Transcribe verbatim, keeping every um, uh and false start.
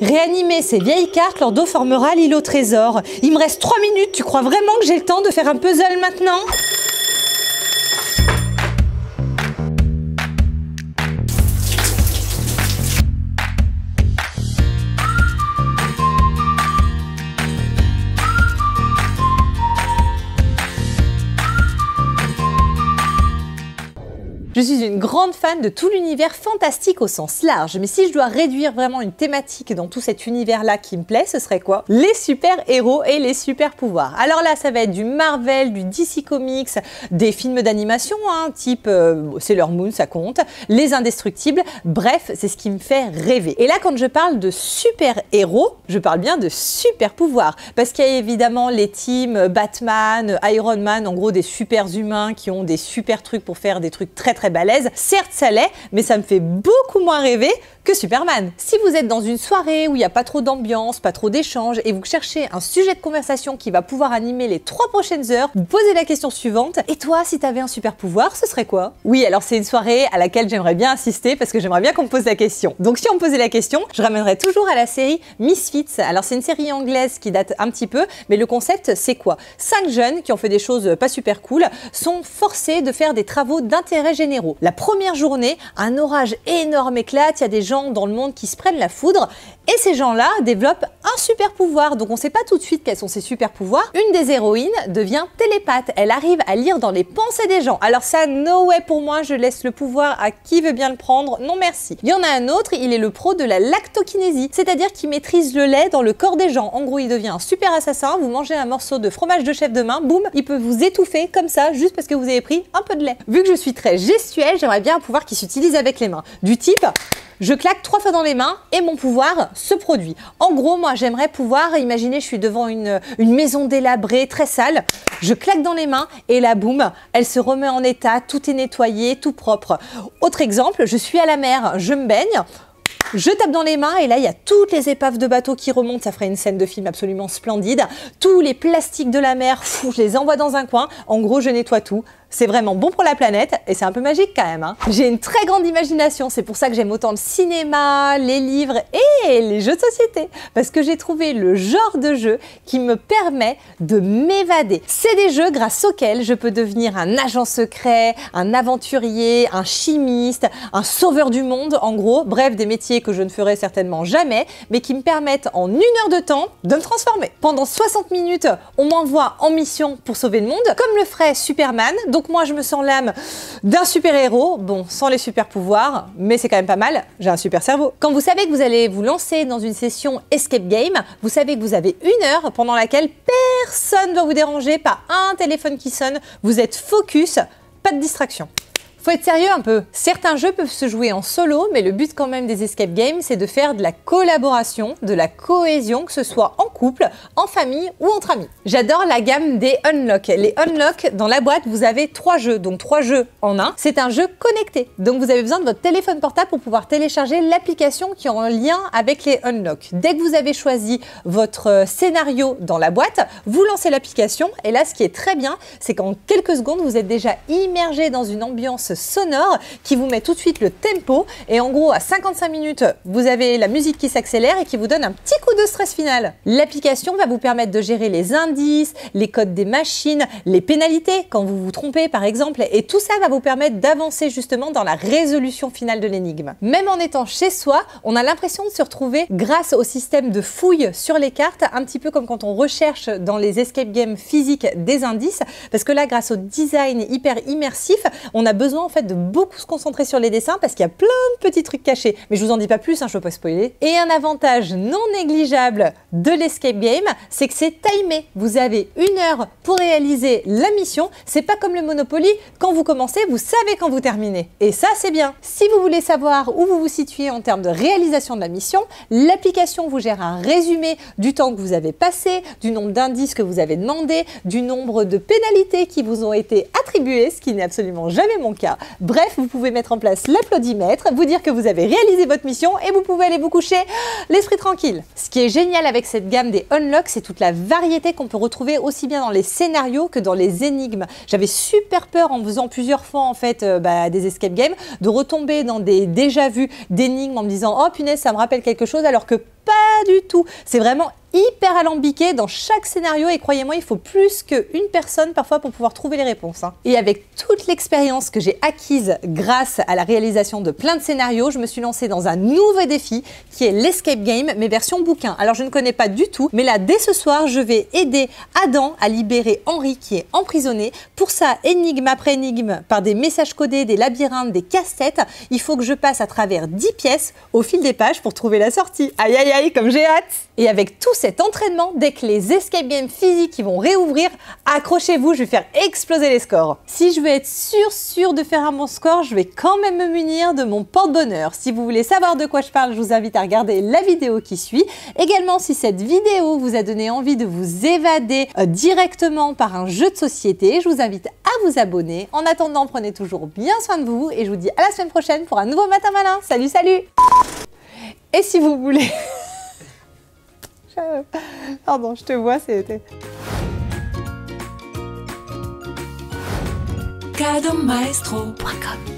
Réanimer ces vieilles cartes leur dos formera l'île au trésor. Il me reste trois minutes, tu crois vraiment que j'ai le temps de faire un puzzle maintenant ? Je suis une grande fan de tout l'univers fantastique au sens large, mais si je dois réduire vraiment une thématique dans tout cet univers-là qui me plaît, ce serait quoi? Les super-héros et les super-pouvoirs. Alors là, ça va être du Marvel, du D C Comics, des films d'animation, hein, type euh, Sailor Moon, ça compte, les Indestructibles, bref, c'est ce qui me fait rêver. Et là, quand je parle de super-héros, je parle bien de super-pouvoirs, parce qu'il y a évidemment les teams Batman, Iron Man, en gros des super-humains qui ont des super-trucs pour faire des trucs très très très balèze. Certes, ça l'est, mais ça me fait beaucoup moins rêver que Superman. Si vous êtes dans une soirée où il n'y a pas trop d'ambiance, pas trop d'échanges, et vous cherchez un sujet de conversation qui va pouvoir animer les trois prochaines heures, vous posez la question suivante. Et toi, si tu avais un super pouvoir, ce serait quoi? Oui, alors c'est une soirée à laquelle j'aimerais bien assister parce que j'aimerais bien qu'on me pose la question. Donc si on me posait la question, je ramènerais toujours à la série Misfits. Alors c'est une série anglaise qui date un petit peu, mais le concept, c'est quoi? Cinq jeunes qui ont fait des choses pas super cool sont forcés de faire des travaux d'intérêt général. La première journée, un orage énorme éclate, il y a des gens dans le monde qui se prennent la foudre et ces gens-là développent un super pouvoir. Donc on ne sait pas tout de suite quels sont ces super pouvoirs. Une des héroïnes devient télépathe, elle arrive à lire dans les pensées des gens. Alors ça, no way pour moi, je laisse le pouvoir à qui veut bien le prendre, non merci. Il y en a un autre, il est le pro de la lactokinésie, c'est-à-dire qu'il maîtrise le lait dans le corps des gens. En gros, il devient un super assassin, vous mangez un morceau de fromage de chèvre de main, boum, il peut vous étouffer comme ça juste parce que vous avez pris un peu de lait. Vu que je suis très gestionnée, j'aimerais bien un pouvoir qui s'utilise avec les mains. Du type, je claque trois fois dans les mains et mon pouvoir se produit. En gros, moi, j'aimerais pouvoir, imaginer, je suis devant une, une maison délabrée, très sale, je claque dans les mains et là, boum, elle se remet en état, tout est nettoyé, tout propre. Autre exemple, je suis à la mer, je me baigne, je tape dans les mains et là, il y a toutes les épaves de bateaux qui remontent. Ça ferait une scène de film absolument splendide. Tous les plastiques de la mer, fou, je les envoie dans un coin. En gros, je nettoie tout. C'est vraiment bon pour la planète et c'est un peu magique quand même, hein. J'ai une très grande imagination. C'est pour ça que j'aime autant le cinéma, les livres et les jeux de société. Parce que j'ai trouvé le genre de jeu qui me permet de m'évader. C'est des jeux grâce auxquels je peux devenir un agent secret, un aventurier, un chimiste, un sauveur du monde, en gros. Bref, des métiers que je ne ferai certainement jamais, mais qui me permettent en une heure de temps de me transformer. Pendant soixante minutes, on m'envoie en mission pour sauver le monde, comme le ferait Superman. Donc moi, je me sens l'âme d'un super-héros, bon, sans les super-pouvoirs, mais c'est quand même pas mal, j'ai un super cerveau. Quand vous savez que vous allez vous lancer dans une session escape game, vous savez que vous avez une heure pendant laquelle personne ne doit vous déranger, pas un téléphone qui sonne, vous êtes focus, pas de distraction. Faut être sérieux un peu. Certains jeux peuvent se jouer en solo, mais le but quand même des escape games, c'est de faire de la collaboration, de la cohésion, que ce soit en couple, en famille ou entre amis. J'adore la gamme des Unlock. Les Unlock, dans la boîte, vous avez trois jeux, donc trois jeux en un. C'est un jeu connecté, donc vous avez besoin de votre téléphone portable pour pouvoir télécharger l'application qui est en lien avec les Unlock. Dès que vous avez choisi votre scénario dans la boîte, vous lancez l'application et là, ce qui est très bien, c'est qu'en quelques secondes, vous êtes déjà immergé dans une ambiance sonore qui vous met tout de suite le tempo et en gros à cinquante-cinq minutes vous avez la musique qui s'accélère et qui vous donne un petit coup de stress final. L'application va vous permettre de gérer les indices, les codes des machines, les pénalités quand vous vous trompez par exemple, et tout ça va vous permettre d'avancer justement dans la résolution finale de l'énigme. Même en étant chez soi, on a l'impression de se retrouver grâce au système de fouille sur les cartes, un petit peu comme quand on recherche dans les escape games physiques des indices, parce que là grâce au design hyper immersif, on a besoin en fait de beaucoup se concentrer sur les dessins parce qu'il y a plein de petits trucs cachés, mais je vous en dis pas plus, hein, je peux pas spoiler. Et un avantage non négligeable de l'escape game, c'est que c'est timé. Vous avez une heure pour réaliser la mission, c'est pas comme le Monopoly, quand vous commencez, vous savez quand vous terminez. Et ça, c'est bien. Si vous voulez savoir où vous vous situez en termes de réalisation de la mission, l'application vous gère un résumé du temps que vous avez passé, du nombre d'indices que vous avez demandé, du nombre de pénalités qui vous ont été attribuées, ce qui n'est absolument jamais mon cas. Bref, vous pouvez mettre en place l'applaudimètre, vous dire que vous avez réalisé votre mission et vous pouvez aller vous coucher l'esprit tranquille. Ce qui est génial avec cette gamme des Unlock, c'est toute la variété qu'on peut retrouver aussi bien dans les scénarios que dans les énigmes. J'avais super peur en faisant plusieurs fois en fait euh, bah, des escape games de retomber dans des déjà-vus d'énigmes en me disant « Oh punaise, ça me rappelle quelque chose » alors que pas du tout. C'est vraiment hyper alambiqué dans chaque scénario et croyez-moi, il faut plus qu'une personne parfois pour pouvoir trouver les réponses, hein. Et avec toute l'expérience que j'ai acquise grâce à la réalisation de plein de scénarios, je me suis lancée dans un nouveau défi qui est l'escape game, mais version bouquin. Alors je ne connais pas du tout, mais là dès ce soir, je vais aider Adam à libérer Henri qui est emprisonné. Pour ça, énigme après énigme, par des messages codés, des labyrinthes, des casse-têtes, il faut que je passe à travers dix pièces au fil des pages pour trouver la sortie. Aïe aïe aïe, comme j'ai hâte! Et avec tout cet entraînement, dès que les escape games physiques vont réouvrir, accrochez-vous, je vais faire exploser les scores. Si je veux être sûre, sûre de faire un bon score, je vais quand même me munir de mon porte-bonheur. Si vous voulez savoir de quoi je parle, je vous invite à regarder la vidéo qui suit. Également, si cette vidéo vous a donné envie de vous évader directement par un jeu de société, je vous invite à vous abonner. En attendant, prenez toujours bien soin de vous et je vous dis à la semaine prochaine pour un nouveau Matin Malin. Salut, salut! Et si vous voulez... Pardon, je te vois, c'était... cadomaestro point com